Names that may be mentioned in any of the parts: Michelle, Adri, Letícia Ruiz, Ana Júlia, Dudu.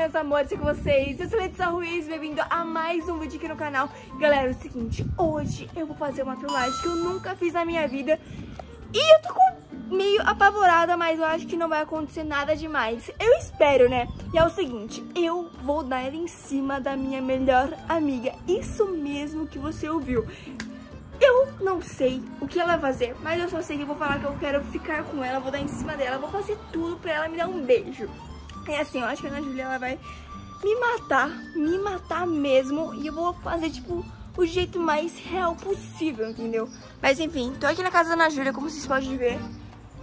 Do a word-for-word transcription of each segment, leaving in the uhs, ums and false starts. meus amores, com vocês? Eu sou Letícia Ruiz, bem-vindo a mais um vídeo aqui no canal. Galera, é o seguinte, hoje eu vou fazer uma trollagem que eu nunca fiz na minha vida. E eu tô com meio apavorada, mas eu acho que não vai acontecer nada demais. Eu espero, né? E é o seguinte, eu vou dar ela em cima da minha melhor amiga. Isso mesmo que você ouviu. Eu não sei o que ela vai fazer, mas eu só sei que eu vou falar que eu quero ficar com ela, vou dar em cima dela, vou fazer tudo pra ela me dar um beijo. É assim, eu acho que a Ana Júlia, ela vai me matar, me matar mesmo, e eu vou fazer, tipo, o jeito mais real possível, entendeu? Mas enfim, tô aqui na casa da Ana Júlia, como vocês podem ver,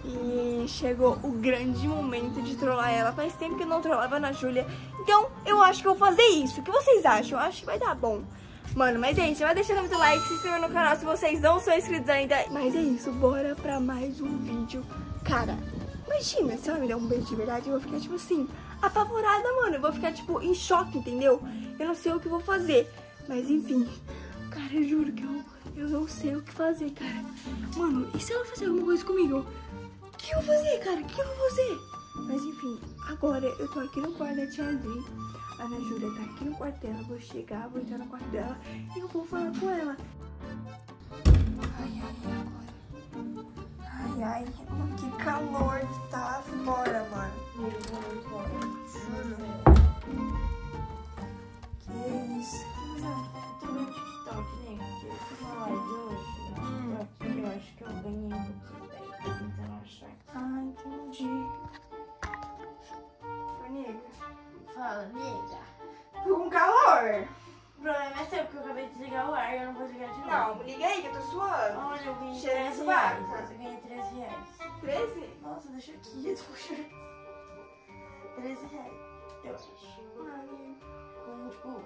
e chegou o grande momento de trollar ela. Faz tempo que eu não trollava a Ana Júlia, então eu acho que eu vou fazer isso. O que vocês acham? Eu acho que vai dar bom. Mano, mas é isso, vai deixando muito like, se inscreva no canal se vocês não são inscritos ainda. Mas é isso, bora pra mais um vídeo. Cara, imagina, se ela me der um beijo de verdade, eu vou ficar, tipo assim, apavorada, mano. Eu vou ficar, tipo, em choque, entendeu? Eu não sei o que vou fazer, mas enfim. Cara, eu juro que eu, eu não sei o que fazer, cara. Mano, e se ela fazer alguma coisa comigo? O que eu vou fazer, cara? O que eu vou fazer? Mas enfim, agora eu tô aqui no quarto da tia Adri. A Ana Júlia tá aqui no quarto dela, vou chegar, vou entrar no quarto dela e eu vou falar com ela. Ai, ai, agora. Ai, ai, mano, que calor que tá fora, mano. Meu Deus, mano. Juro, velho. Que isso. Eu tô no TikTok, né? Porque eu fiz uma live hoje no TikTok e eu acho que eu ganhei muito bem. Tô tentando achar aqui. Ah, entendi. Fala, nega. Tô com calor. O problema é seu, porque eu acabei de desligar o ar e eu não vou ligar de novo. Não, liga aí que eu tô suando. Olha, eu ganhei treze reais. Eu ganhei treze reais. treze? Nossa, deixa aqui. Eu tô chorando. treze reais. Eu acho. Com, tipo,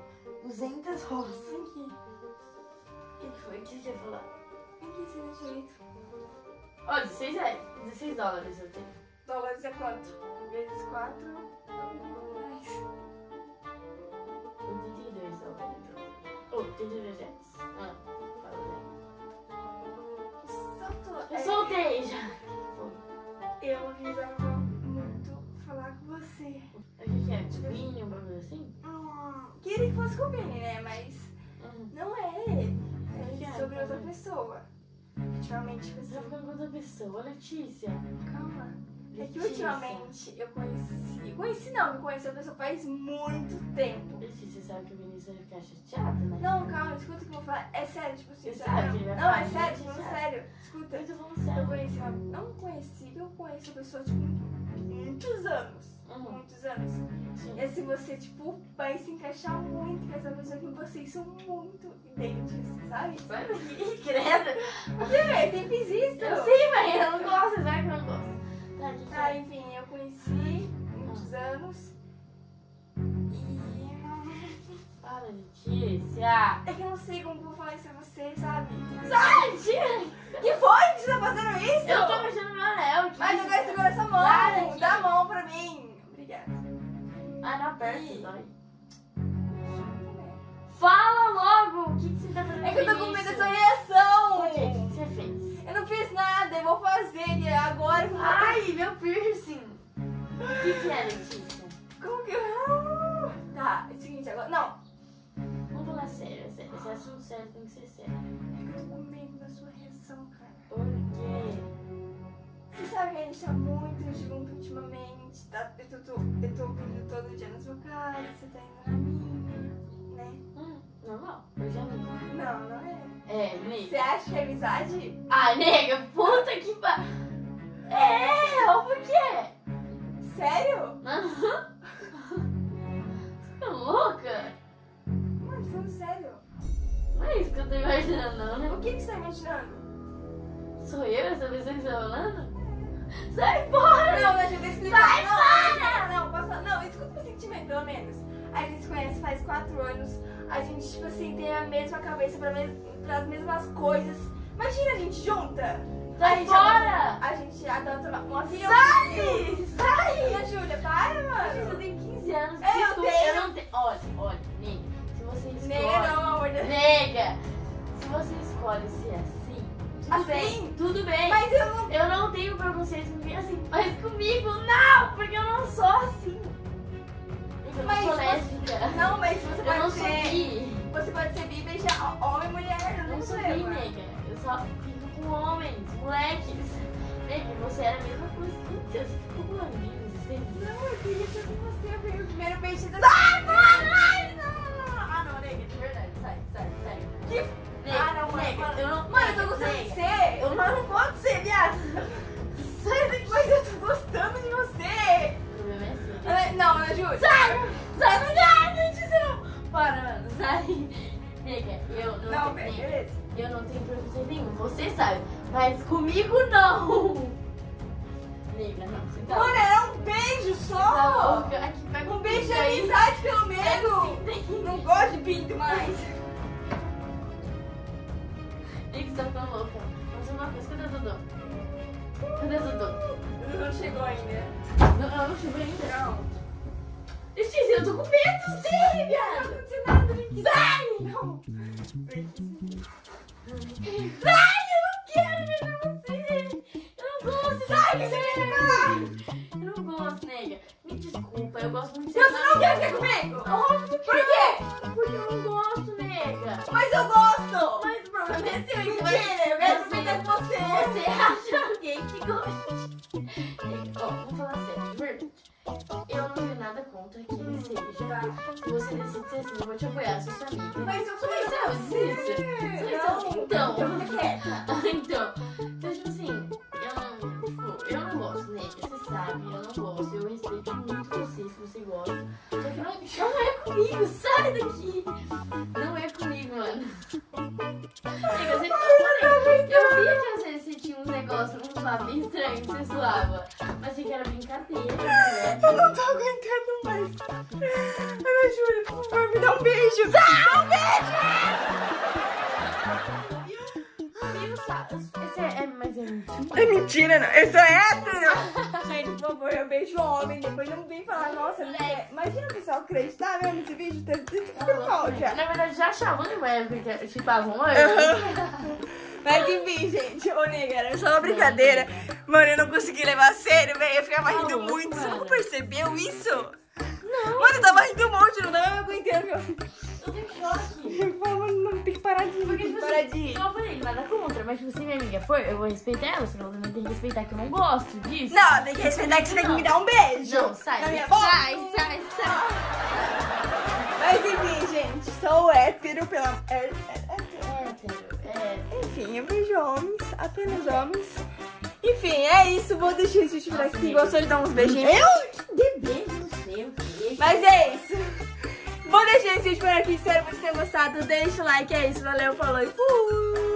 duzentas rosas. Aqui. O que foi? O que você ia falar? Aqui, você não direito. Ó, dezesseis reais. dezesseis dólares eu tenho. Dólares é quanto? Vezes quatro. Ah, fala aí. Eu soltei já. Eu precisava muito falar com você. O que é? Tipo, vinho, uma coisa assim? Hum, queria que fosse com o Vini, né? Mas uhum. Não é ele. É, é sobre outra pessoa. Ultimamente você tá ficando com outra pessoa, Letícia. Calma. Letícia. É que ultimamente eu conheci. Eu conheci não, eu conheci a pessoa faz muito tempo. Letícia, você sabe que o Vinícius vai ficar chateado, né? Não, calma, escuta o que eu vou falar. É sério, tipo assim. Sabe, não, não, é sério, tipo, sério. sério. Escuta. Eu tô falando sério. Eu conheci uma. Não conheci, eu conheço a pessoa, tipo, muitos anos. Uhum. Muitos anos. Sim. E assim você, tipo, vai se encaixar muito com essa pessoa que vocês são muito idênticos, sabe? Vai que credo. Por que, velho? Sempre existe. Eu sei, mas eu não gosto, sabe que eu não gosto. Tá, ah, enfim, eu conheci muitos anos e... Para, Letícia! É que eu não sei como vou falar isso pra você, sabe? Sai, Letícia! Que foi que você tá fazendo isso? Eu tô mexendo meu anel. Mas eu quero segurar essa mão. Para, dá a mão pra mim. Obrigada. Ah, não aperta, dói. Fala logo! O que, que você tá fazendo? É que eu tô com medo dessa reação! Por quê? O que você fez? Eu não fiz nada, eu vou fazer agora. Ai, meu piercing. O que que é, Letícia? Como que eu... Tá, é o seguinte, agora... Não. Vamos falar sério, esse assunto sério tem que ser sério. É que eu tô com medo da sua reação, cara. Por quê? Você sabe que a gente tá muito junto ultimamente, tá? Eu tô, eu tô vindo todo dia na sua casa, você tá indo na minha, né? Hum, normal, eu já vi. Não, não é. É, nega. Você acha que é amizade? Ah, nega, puta que pa... É, óbvio que é. Sério? Aham. Você tá louca? Mano, falando sério. Não é isso que eu tô imaginando, não, né? O que, que você tá imaginando? Sou eu essa pessoa que você tá falando? É. Sai fora! Não, deixa eu explicar. Sai fora! Não, não, não, posso... não, escuta o sentimento, pelo menos. A gente se conhece faz quatro anos. A gente, tipo assim, tem a mesma cabeça para mes as mesmas coisas. Imagina a gente junta. Sai fora! A gente adota uma filha. Sai! Sai! Ana Júlia, para, mano. Você tem quinze anos. É, eu tenho. Eu não tenho. Olha, olha, nega. Se você escolhe. Nega, não, amor. Nega! Se você escolhe ser assim. Tudo assim? Bem, tudo bem. Mas eu não. Eu não tenho preconceito comigo assim. Mas comigo, não! Porque eu não sou assim. Mas mas você pode, não ser, bi. Você pode ser bi e beijar homem e mulher, não, não sou bi, nega. Eu só fico com homens, moleques. Nega, você era a mesma coisa que eu, você ficou com amigos, entendeu? Não, eu queria ser com você, eu peguei o primeiro beijo da... Sai, sai, não, não, não. Ah, não, nega, de verdade, sai, sai, sai. Que... Nega, ah, não, mano, nega, mano, eu não... Mano, eu tô gostando nega. de você, eu não, eu não posso ser, viado. Sai daqui, mas eu tô gostando de você. O problema é assim. Ana, não, Ana Júlia. Sai, sai, não dá, gente, não. Para, mano, sai. Nega, eu não... Não, tenho, beleza. Eu não tenho problema nenhum, você sabe. Mas comigo não! Nega, não, você tá. Mano, era um beijo só! Tá aqui, vai um beijo de amizade, aí. Pelo menos! Não gosto de pinto mais! Nega, você tá ficando louca! Vamos fazer uma coisa, cadê o Dudu? Cadê o Dudu? O Dudu não chegou ainda! Não, ela não chegou ainda? Não! Letícia, eu tô com medo, sim, viado! Não aconteceu nada, Letícia! Sai! Não! Sai! Eu não quero beijar você! Eu não gosto! Sai que você me pegar! Eu não gosto, nega. Me desculpa, eu gosto muito de você. Você não quer ficar comigo? Óbvio que... Por quê? Porque eu não gosto, nega. Mas eu gosto! Mas o problema é seu. Mentira, eu quero beijar com você. Você acha alguém que goste? Ó, vou falar sério, de verdade. Eu não tenho nada contra que ele seja. Tá? Se você decide ser assim, eu vou te apoiar, sou sua amiga. Mas eu sou isso. Então, eu não quero. Então, então, tipo assim, eu não, tipo, eu não gosto, nega, você sabe, eu não gosto, eu respeito muito você, se você gosta, só que não, não é comigo, sai daqui, não é comigo, mano. Nega, você, eu, eu via que às vezes você tinha uns negócios, uns papos estranhos, você suava, mas achei que era brincadeira, né? Eu não tô aguentando mais, Ana Júlia, por favor, me dá um beijo, sai, um beijo! Esse é, é, mas é mentira. É mentira, não. Eu sou hétero. Gente, por favor, eu beijo o homem. Depois não vem falar, nossa, é. Imagina o pessoal acreditar, tá vendo esse vídeo? Tá tudo mal já. Na verdade, já achava no web porque tipo, arrumou eu. Uhum. Mas enfim, gente, ô nega, era só uma brincadeira. Mano, eu não consegui levar a sério, velho. Eu ficava rindo não, muito. Cara. Você não percebeu isso? Não. Mano, eu tava rindo um monte, não tava aguentando. Eu tenho choque. Não, tem que parar de rir. Tem que parar de rir. Eu falei, nada contra, mas se você, minha amiga, for, eu vou respeitar ela. Você não tem que respeitar que eu não gosto disso. Não, tem que respeitar que você tem que me dar um beijo. Não, sai. Na minha boca. Sai, sai, sai. Mas enfim, gente, sou hétero pela. É, é, é, é, é. Enfim, eu vejo homens, apenas homens. Enfim, é isso. Vou deixar esse vídeo por aqui. Gostou de dar uns beijinhos? Eu? Que beijo no seu beijo. Mas é isso. Vou deixar esse vídeo por aqui, espero que vocês tenham gostado, deixa o like, é isso, valeu, falou e fui!